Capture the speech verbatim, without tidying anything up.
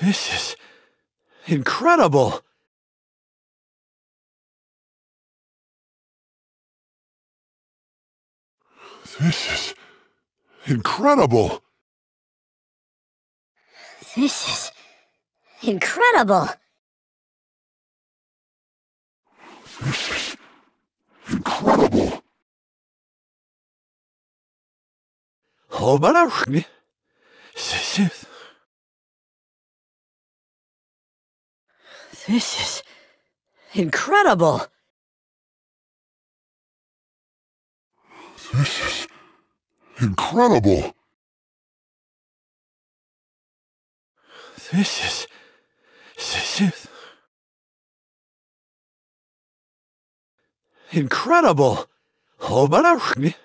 This is incredible! This is incredible! This is incredible! This is incredible! Oh, but I... This is... This is incredible! This is incredible! This is... This is... Incredible! Oh, but I...